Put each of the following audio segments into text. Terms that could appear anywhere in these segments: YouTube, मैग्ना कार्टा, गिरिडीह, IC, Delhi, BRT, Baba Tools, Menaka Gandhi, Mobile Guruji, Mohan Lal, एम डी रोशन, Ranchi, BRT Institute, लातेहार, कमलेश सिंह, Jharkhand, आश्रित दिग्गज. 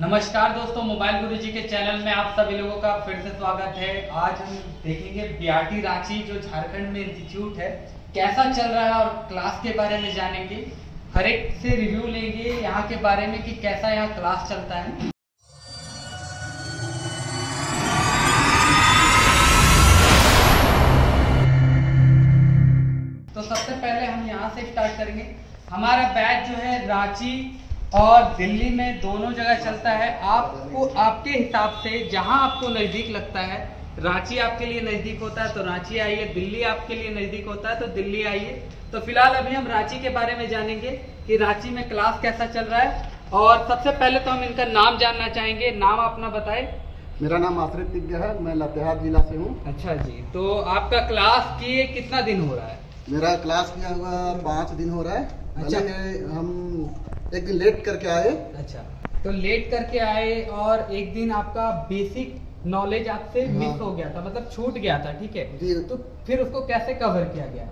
नमस्कार दोस्तों, मोबाइल गुरुजी के चैनल में आप सभी लोगों का फिर से स्वागत है। आज हम देखेंगे बीआरटी रांची जो झारखंड में इंस्टीट्यूट है कैसा चल रहा है और क्लास के बारे में जानेंगे। हर एक से रिव्यू लेंगे यहाँ के बारे में कि कैसा यहाँ क्लास चलता है। तो सबसे पहले हम यहाँ से स्टार्ट करेंगे। हमारा बैच जो है रांची और दिल्ली में दोनों जगह चलता है। आपको आपके हिसाब से जहां आपको नज़दीक लगता है, रांची आपके लिए नज़दीक होता है तो रांची आइए, दिल्ली आपके लिए नज़दीक होता है तो दिल्ली आइए। तो फिलहाल अभी हम रांची के बारे में जानेंगे कि रांची में क्लास कैसा चल रहा है। और सबसे पहले तो हम इनका नाम जानना चाहेंगे। नाम अपना बताएं। मेरा नाम आश्रित दिग्गज है, मैं लातेहार जिला से हूँ। अच्छा जी, तो आपका क्लास किए कितना दिन हो रहा है? मेरा क्लास किया हुआ 5 दिन हो रहा है। अच्छा, हम एक दिन लेट करके आए। अच्छा, तो लेट करके आए और एक दिन आपका बेसिक नॉलेज आपसे मिस हो गया था, मतलब छूट गया था, ठीक है। तो फिर उसको कैसे कवर किया गया?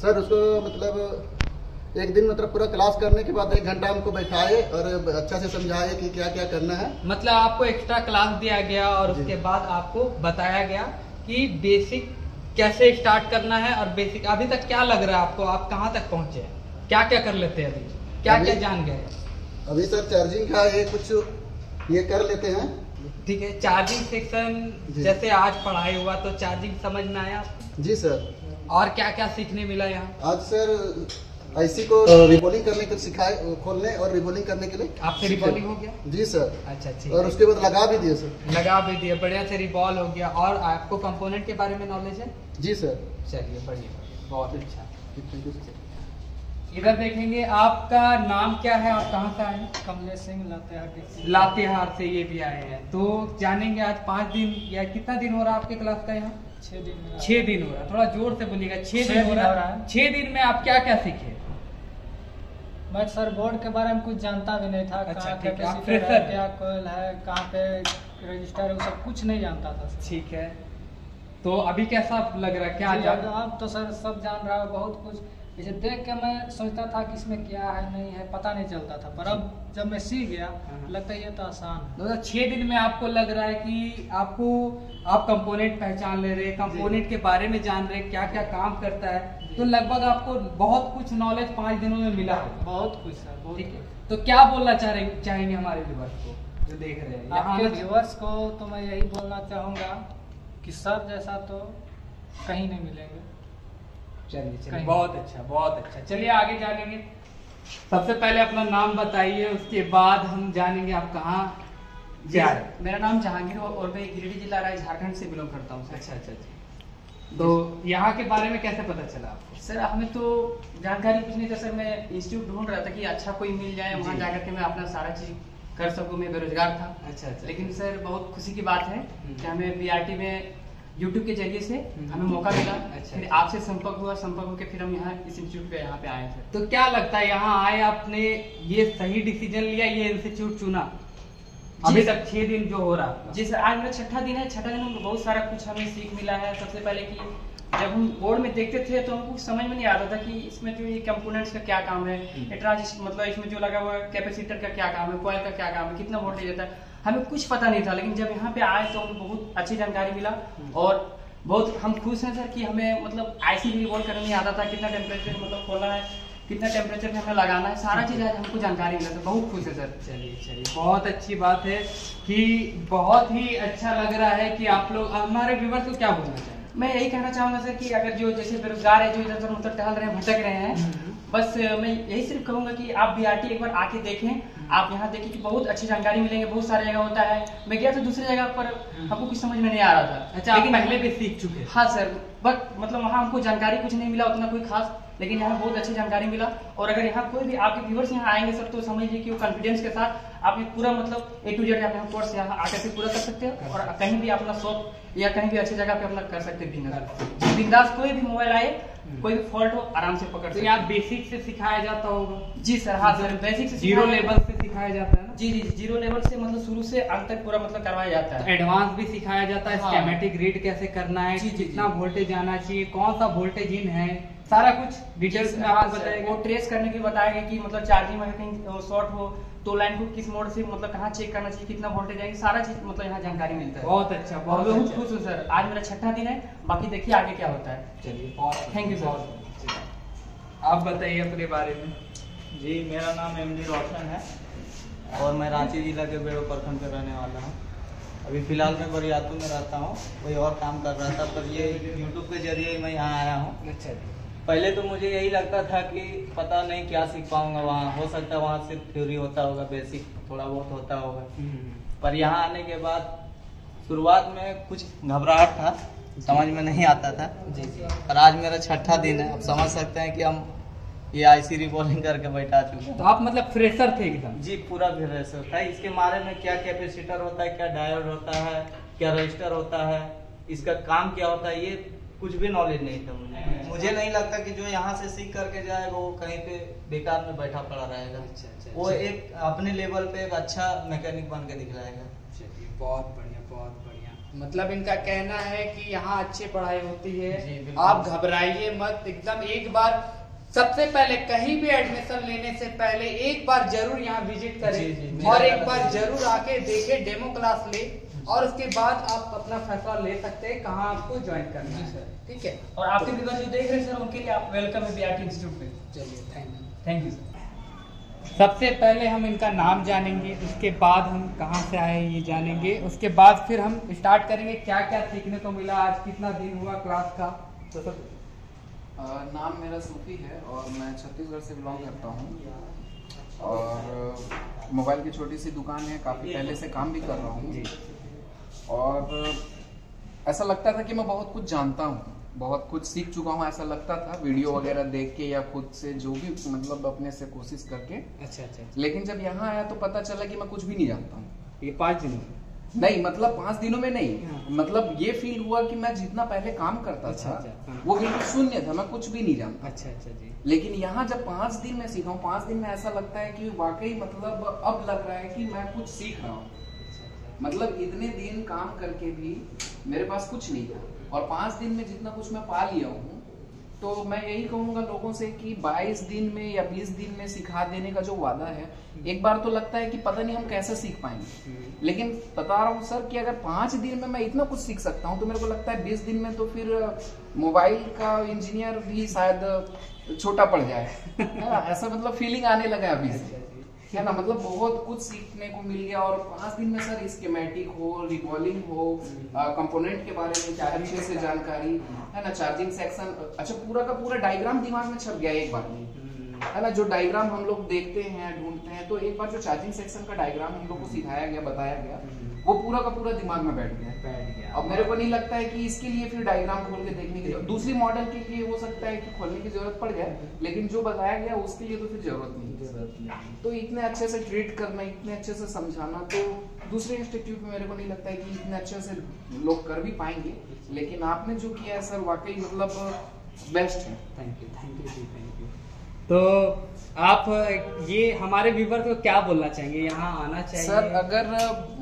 सर उसको मतलब एक दिन मतलब पूरा क्लास करने के बाद 1 घंटा हमको बैठाए और अच्छा से समझाए कि क्या क्या करना है। मतलब आपको एक्स्ट्रा क्लास दिया गया और उसके बाद आपको बताया गया कि बेसिक कैसे स्टार्ट करना है। और बेसिक अभी तक क्या लग रहा है आपको, आप कहाँ तक पहुँचे हैं, क्या क्या कर लेते हैं, अभी क्या क्या जान गए? अभी सर चार्जिंग का ये कुछ ये कर लेते हैं, ठीक है। चार्जिंग सेक्शन जैसे आज पढ़ाई हुआ तो चार्जिंग समझ में आया? जी सर। और क्या क्या सीखने मिला यहाँ आज सर? आईसी को रिबोलिंग करने के सिखाए, खोलने और रिबोलिंग करने के लिए। आपसे रिबोलिंग हो गया? जी सर। अच्छा ठीक। और उसके बाद लगा भी दिए सर, लगा भी दिए, बढ़िया से रिबॉल हो गया। और आपको कंपोनेंट के बारे में नॉलेज है? जी सर। चलिए बढ़िया, बहुत अच्छा। इधर देखेंगे, आपका नाम क्या है और कहाँ से आए? कमलेश सिंह, लातेहार। लातेहार से ये भी आए हैं। तो जानेंगे आज 5 दिन या कितना दिन हो रहा है आपके क्लास का यहाँ? 6 दिन। 6 दिन हो रहा है, थोड़ा जोर से बोलिएगा। 6 दिन हो रहा है। 6 दिन में आप क्या क्या सीखे? मैं सर बोर्ड के बारे में कुछ जानता भी नहीं था। अच्छा, क्या कॉल है, कहाँ पे रजिस्टर है, सब कुछ नहीं जानता था। ठीक है, तो अभी कैसा लग रहा है, क्या जान? अब तो सर सब जान रहा है, बहुत कुछ। इसे देख के मैं सोचता था कि इसमें क्या है नहीं है पता नहीं चलता था, पर अब जब मैं सीख गया लगता है ये तो आसान है। 6 दिन में आपको लग रहा है कि आपको आप कंपोनेंट पहचान ले रहे हैं, कंपोनेंट के बारे में जान रहे हैं, क्या क्या काम करता है। तो लगभग आपको बहुत कुछ नॉलेज 5 दिनों में मिला है, बहुत कुछ सर। ठीक है, तो क्या बोलना चाहेंगे हमारे व्यूअर्स को जो देख रहे हैं? आपके व्यूअर्स को तो मैं यही बोलना चाहूँगा कि सर जैसा तो कहीं नहीं मिलेंगे। चलिए, बहुत अच्छा, बहुत अच्छा। चलिए आगे जानेंगे। सबसे पहले अपना नाम बताइए, उसके बाद हम जानेंगे आप कहाँ जा रहे हैं। मेरा नाम जहांगीर और मैं गिरिडीह जिला झारखंड से बिलोंग करता हूँ। अच्छा अच्छा जी, तो यहाँ के बारे में कैसे पता चला आपको? सर हमें तो जानकारी कुछ नहीं था सर, मैं इंस्टीट्यूट ढूंढ रहा था कि अच्छा कोई मिल जाए, वहाँ जाकर के मैं अपना सारा चीज कर सकूँ, मैं बेरोजगार था। अच्छा अच्छा। लेकिन सर बहुत खुशी की बात है कि हमें बीआरटी में YouTube के जरिए से हमें मौका मिला। अच्छा, फिर आपसे संपर्क हुआ, संपर्क होकर फिर हम यहाँ इस इंस्टीट्यूट पे यहाँ पे आए थे। तो क्या लगता है यहाँ आए आपने ये सही डिसीजन लिया, ये इंस्टीट्यूट चुना? अभी तक 6 दिन जो हो रहा है। जी सर, आज मेरा 6ठा दिन है। 6ठा दिन में बहुत सारा कुछ हमें सीख मिला है। सबसे पहले कि जब हम बोर्ड में देखते थे तो हमको समझ में नहीं आता था कि इसमें जो ये कंपोनेंट्स का क्या काम है, ट्रांजिस्टर मतलब इसमें जो लगा हुआ कैपेसिटर का क्या काम है, कॉइल का क्या काम है, कितना वोल्टेज देता है, हमें कुछ पता नहीं था। लेकिन जब यहाँ पे आए तो हमें बहुत अच्छी जानकारी मिला और बहुत हम खुश हैं सर कि हमें मतलब आईसी भी रिबॉल करने नहीं आता था, कितना टेम्परेचर मतलब खोला है, कितना टेम्परेचर में हमें लगाना है, सारा चीज़ आज हमको जानकारी मिला, तो बहुत खुश है सर। चलिए चलिए, बहुत अच्छी बात है कि बहुत ही अच्छा लग रहा है कि आप लोग। हमारे व्यूअर्स को क्या बोलना चाहिए? मैं यही कहना चाहूँगा सर कि अगर जो जैसे बेरोजगार है, जो इधर उधर मतलब टहल रहे हैं, भटक रहे हैं, बस मैं यही सिर्फ कहूँगा कि आप बीआरटी एक बार आके देखें। आप यहाँ देखें कि बहुत अच्छी जानकारी मिलेंगे, बहुत सारे जगह होता है। मैं गया तो दूसरी जगह पर हमको कुछ समझ में नहीं आ रहा था। अच्छा, लेकिन पहले भी सीख चुके? हाँ सर, बट मतलब वहाँ हमको जानकारी कुछ नहीं मिला उतना कोई खास, लेकिन यहाँ बहुत अच्छी जानकारी मिला। और अगर यहाँ कोई भी आपके व्यूअर्स यहाँ आएंगे सर तो समझिए कि वो कॉन्फिडेंस के साथ आपने पूरा मतलब A to Z अपना कोर्स यहाँ आकर के पूरा कर सकते हैं और कहीं भी अपना शॉप या कहीं भी अच्छी जगह पे अपना कर सकते हैं। बिंदास कोई भी मोबाइल आए, कोई भी फॉल्ट हो आराम से पकड़। तो यहाँ बेसिक से सिखाया जाता होगा? जी सर, हाँ सर, बेसिक से, जीरो लेवल से सिखाया जाता है ना? जी जी, जीरो लेवल से मतलब शुरू से अंत तक पूरा मतलब करवाया जाता है। एडवांस भी सिखाया जाता है, स्कीमेटिक रीड कैसे करना है, कितना वोल्टेज आना चाहिए, कौन सा वोल्टेज इन है, सारा कुछ डिटेल्स में आप बताएंगे। वो ट्रेस करने के बताएंगे कि मतलब चार्जिंग में कहीं शॉर्ट हो तो लाइन को किस मोड से मतलब कहाँ चेक करना चाहिए, कितना वोल्टेज आएगी, सारा चीज मतलब यहाँ जानकारी मिलता है। बहुत अच्छा, बहुत बहुत खुश हूँ सर, आज मेरा छठा दिन है, बाकी देखिए आगे क्या होता है। चलिए थैंक यू सर। आप बताइए अपने बारे में। जी मेरा नाम एम डी रोशन है और मैं रांची जिला के बेड़ो प्रखंड का रहने वाला हूँ। अभी फिलहाल मैं बरियातू में रहता हूँ, कोई और काम कर रहा था, पर ये यूट्यूब के जरिए मैं यहाँ आया हूँ। अच्छा, पहले तो मुझे यही लगता था कि पता नहीं क्या सीख पाऊंगा वहाँ, हो सकता है वहाँ सिर्फ थ्योरी होता होगा, बेसिक थोड़ा बहुत होता होगा, पर यहाँ आने के बाद शुरुआत में कुछ घबराहट था, समझ में नहीं आता था जी, पर आज मेरा छठा दिन है, आप समझ सकते हैं कि हम ये आईसी रिबॉलिंग करके बैठा चुके हैं। तो आप मतलब फ्रेशर थे एकदम? जी पूरा फ्रेशर था। इसके बारे में क्या कैपेसिटर होता है, क्या डायोड होता है, क्या रजिस्टर होता है, इसका काम क्या होता है, ये कुछ भी नॉलेज नहीं था मुझे। नहीं लगता कि जो यहाँ से सीख करके जाएगा वो कहीं पे बेकार में बैठा पड़ा रहेगा। अच्छा, अच्छा, वो अच्छा। एक अपने लेवल पे एक अच्छा मैकेनिक बन के दिखलाएगा। चलिए बहुत बढ़िया, बहुत बढ़िया। मतलब इनका कहना है कि यहाँ अच्छी पढ़ाई होती है, आप घबराइए मत एकदम। एक बार सबसे पहले कहीं भी एडमिशन लेने से पहले एक बार जरूर यहाँ विजिट करें और एक बार जरूर आके देखे, डेमो क्लास ले, और उसके बाद आप अपना फैसला ले सकते हैं कहाँ आपको ज्वाइन करना है सर। ठीक है, और आपके व्यूअर्स जो देख रहे हैं सर उनके लिए आप वेलकम है बीआरटी इंस्टीट्यूट पे। चलिए थैंक यू सर। सबसे पहले हम इनका नाम जानेंगे, उसके बाद हम कहाँ से आए ये जानेंगे, उसके बाद फिर हम स्टार्ट करेंगे क्या क्या सीखने को मिला, आज कितना दिन हुआ क्लास का। तो सर नाम मेरा सूफी है और मैं छत्तीसगढ़ से बिलोंग करता हूँ और मोबाइल की छोटी सी दुकान है, काफ़ी पहले से काम भी कर रहा हूँ और ऐसा लगता था कि मैं बहुत कुछ जानता हूँ, बहुत कुछ सीख चुका हूँ, ऐसा लगता था वीडियो वगैरह देख के या खुद से जो भी मतलब अपने से कोशिश करके। अच्छा अच्छा। लेकिन जब यहाँ आया तो पता चला कि मैं कुछ भी नहीं जानता हूँ। ये 5 दिनों नहीं, मतलब 5 दिनों में नहीं, मतलब ये फील हुआ कि मैं जितना पहले काम करता था वो बिल्कुल शून्य था, मैं कुछ भी नहीं जानता। अच्छा अच्छा जी। लेकिन यहाँ जब 5 दिन में सीखा हूँ, 5 दिन में ऐसा लगता है कि वाकई मतलब अब लग रहा है कि मैं कुछ सीख रहा हूँ। मतलब इतने दिन काम करके भी मेरे पास कुछ नहीं था और 5 दिन में जितना कुछ मैं पा लिया हूँ, तो मैं यही कहूँगा लोगों से कि 22 दिन में या 20 दिन में सिखा देने का जो वादा है, एक बार तो लगता है कि पता नहीं हम कैसे सीख पाएंगे, लेकिन बता रहा हूँ सर कि अगर 5 दिन में मैं इतना कुछ सीख सकता हूँ तो मेरे को लगता है 20 दिन में तो फिर मोबाइल का इंजीनियर भी शायद छोटा पड़ जाए, है ना, ऐसा मतलब फीलिंग आने लगा है अभी, है ना। मतलब बहुत कुछ सीखने को मिल गया और 5 दिन में सर स्कीमेटिक हो, रिबॉलिंग हो, कंपोनेंट के बारे में अच्छे से जानकारी, है ना, चार्जिंग सेक्शन, अच्छा पूरा का पूरा डायग्राम दिमाग में छप गया एक बार में, है ना। जो डायग्राम हम लोग देखते हैं, ढूंढते हैं, तो एक बार जो चार्जिंग सेक्शन का डायग्राम हम लोग को सिखाया गया, बताया गया, वो पूरा का पूरा दिमाग में बैठ गया। अब मेरे को नहीं लगता है कि इसके लिए फिर डायग्राम खोल के देखने की, दूसरी मॉडल के लिए हो सकता है कि खोलने की जरूरत पड़ जाए, लेकिन जो बताया गया उसके लिए तो फिर जरूरत नहीं। तो इतने अच्छे से ट्रीट करना, इतने अच्छे से समझाना, तो दूसरे इंस्टीट्यूट में मेरे को नहीं लगता है कि इतने अच्छे से लोग कर भी पाएंगे, लेकिन आपने जो किया है सर वाकई मतलब बेस्ट है। Thank you. तो आप ये हमारे व्यूवर को क्या बोलना चाहेंगे, यहाँ आना चाहिए सर? अगर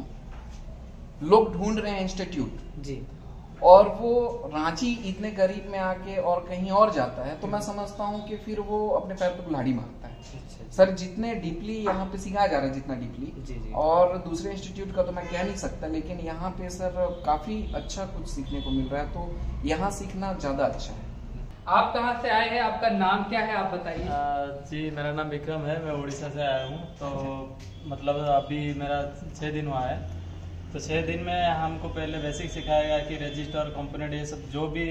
लोग ढूंढ रहे हैं इंस्टीट्यूट जी और वो रांची इतने करीब में आके और कहीं और जाता है, तो मैं समझता हूँ कि फिर वो अपने पैर पर कुल्हाड़ी मारता है। अच्छा, सर जितने डीपली यहाँ पे सिखाया जा रहा है, जितना डीपली, और दूसरे इंस्टीट्यूट का तो मैं कह नहीं सकता, लेकिन यहाँ पे सर काफ़ी अच्छा कुछ सीखने को मिल रहा है, तो यहाँ सीखना ज़्यादा अच्छा है। आप कहाँ से आए हैं, आपका नाम क्या है, आप बताइए। जी मेरा नाम विक्रम है, मैं उड़ीसा से आया हूँ। तो मतलब अभी मेरा 6 दिन हुआ है, तो 6 दिन में हमको पहले बेसिक सिखाया गया कि रजिस्टर, कंपोनेंट, ये सब जो भी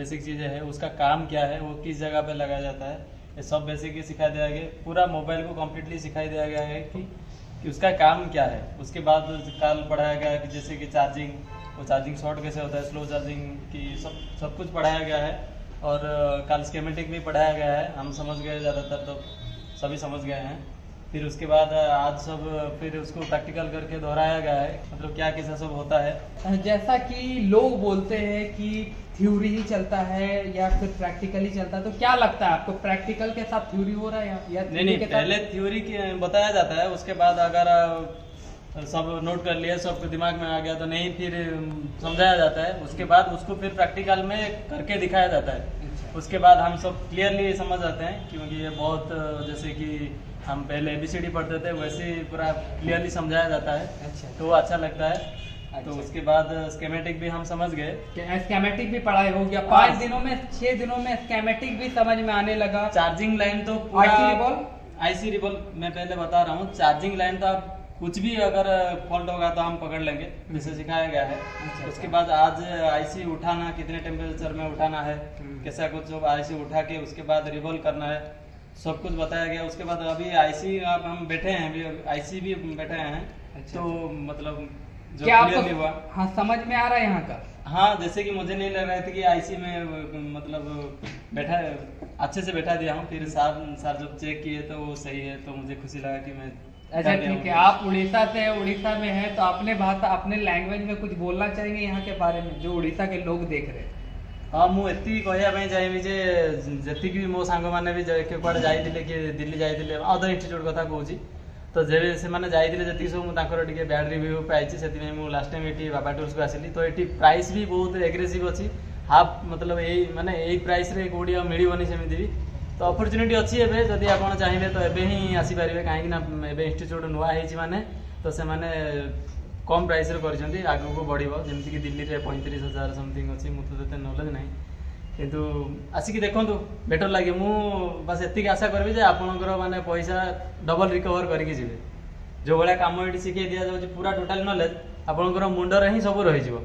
बेसिक चीज़ें हैं उसका काम क्या है, वो किस जगह पे लगाया जाता है, ये सब बेसिक ही सिखा दिया गया। पूरा मोबाइल को कम्प्लीटली सिखाई दिया गया है कि उसका काम क्या है। उसके बाद कल पढ़ाया गया कि जैसे कि चार्जिंग, वो चार्जिंग शॉर्ट कैसे होता है, स्लो चार्जिंग की सब कुछ पढ़ाया गया है, और कल स्कीमेटिक भी पढ़ाया गया है। हम समझ गए ज़्यादातर, तो सभी समझ गए हैं। फिर उसके बाद आज सब फिर उसको प्रैक्टिकल करके दोहराया गया है, मतलब क्या कैसा सब होता है। जैसा कि लोग बोलते हैं कि थ्योरी ही चलता है या फिर प्रैक्टिकल ही चलता है, तो क्या लगता है आपको, प्रैक्टिकल के साथ थ्योरी हो रहा है या नहीं? पहले थ्योरी बताया जाता है, उसके बाद अगर सब नोट कर लिया, सबको दिमाग में आ गया तो नहीं, फिर समझाया जाता है, उसके बाद उसको फिर प्रैक्टिकल में करके दिखाया जाता है। उसके बाद हम सब क्लियरली समझ जाते हैं, क्योंकि ये बहुत जैसे कि हम पहले ABCD पढ़ते थे वैसे पूरा क्लियरली समझाया जाता है, तो अच्छा लगता है। तो उसके बाद स्कीमेटिक भी हम समझ गए, स्कीमेटिक भी पढ़ाई हो गया 5 दिनों में, 6 दिनों में स्कीमेटिक भी समझ में आने लगा। चार्जिंग लाइन तो IC रिबॉल मैं पहले बता रहा हूँ, चार्जिंग लाइन तो आप कुछ भी अगर फॉल्ट होगा तो हम पकड़ लेंगे, जिसे सिखाया गया है। उसके बाद आज IC उठाना, कितने टेम्परेचर में उठाना है, कैसा कुछ IC उठा के उसके बाद रिबॉल करना है, सब कुछ बताया गया। उसके बाद अभी IC आप हम बैठे हैं, अभी IC भी बैठे हैं, तो मतलब क्या आपको हाँ समझ में आ रहा है यहाँ का? हाँ, जैसे कि मुझे नहीं लग रहा था कि IC में मतलब बैठा अच्छे से बैठा दिया हूँ, फिर सार जब चेक किए तो वो सही है, तो मुझे खुशी लगा कि मैं अच्छा ठीक है। आप उड़ीसा से हैं, उड़ीसा में हैं, तो अपने भाषा अपने लैंग्वेज में कुछ बोलना चाहेंगे यहाँ के बारे में जो उड़ीसा के लोग देख रहे हैं? हाँ, मुझे कहवाई चाहिए जे जी भी मो सांग मैंने भी कड़े जाइए कि दिल्ली जाइए अदर इंस्टीट्यूट कथा कहूँ तो जे से मैंने जाइए जी सब मुझे बैड रिव्यू पाई से लास्ट टाइम ये बाबा टूल्स को आसिली तो ये प्राइस भी बहुत एग्रेसिव अच्छी हाफ मतलब यही मैंने यही प्राइस कौटी मिलनी सेमती भी तो अपॉर्चुनिटी अच्छी एवं जदि आप चाहिए तो एवं ही आसीपारे कहीं इंस्टिट्यूट नुआ होने तो से मैंने कम प्राइस कर आगू को बढ़ जमीक दिल्ली में 35,000 समथिंग अच्छी मुझे नॉलेज ना कितु आसिक देखु बेटर लगे मु बस ये आशा करी जे आपंकर माने पैसा डबल रिकवर करके जी जो भाया कम ये शिखे दि जाऊँगी पूरा टोटाल नॉलेज आपंकर मुंडर ही सब रही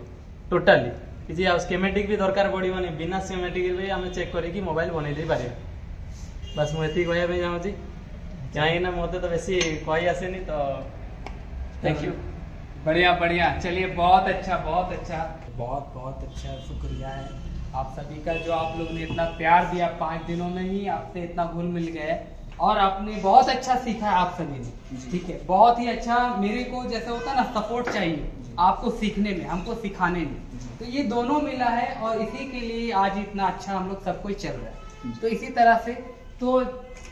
टोटाली किसी स्कीमेटिक भी दरकार पड़ोनी बिना स्कीमेटिक भी आम चेक कर मोबाइल बनई पार बस मुझे कहवाई चाहूँगी कहीं मत तो बेसी कही आसेनी तो थैंक यू। बढ़िया बढ़िया, चलिए बहुत अच्छा बहुत अच्छा बहुत बहुत अच्छा, शुक्रिया है आप सभी का जो आप लोग ने इतना प्यार दिया। 5 दिनों में ही आपसे इतना घुल मिल गया और आपने बहुत अच्छा सीखा आप सभी ने, ठीक है, बहुत ही अच्छा। मेरे को जैसे होता ना सपोर्ट चाहिए आपको सीखने में, हमको सिखाने में, तो ये दोनों मिला है और इसी के लिए आज इतना अच्छा हम लोग सब कुछ चल रहा है। तो इसी तरह से तो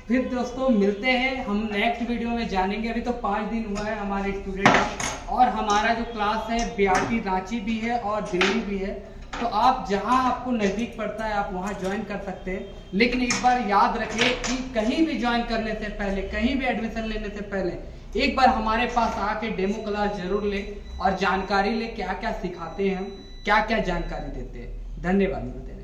फिर दोस्तों मिलते हैं हम नेक्स्ट वीडियो में, जानेंगे। अभी तो 5 दिन हुआ है हमारे स्टूडेंट का और हमारा जो क्लास है BRT रांची भी है और दिल्ली भी है, तो आप जहां आपको नज़दीक पड़ता है आप वहां ज्वाइन कर सकते हैं। लेकिन एक बार याद रखें कि कहीं भी ज्वाइन करने से पहले, कहीं भी एडमिशन लेने से पहले एक बार हमारे पास आके डेमो क्लास जरूर लें और जानकारी लें क्या क्या सिखाते हैं हम, क्या क्या जानकारी देते हैं। धन्यवाद।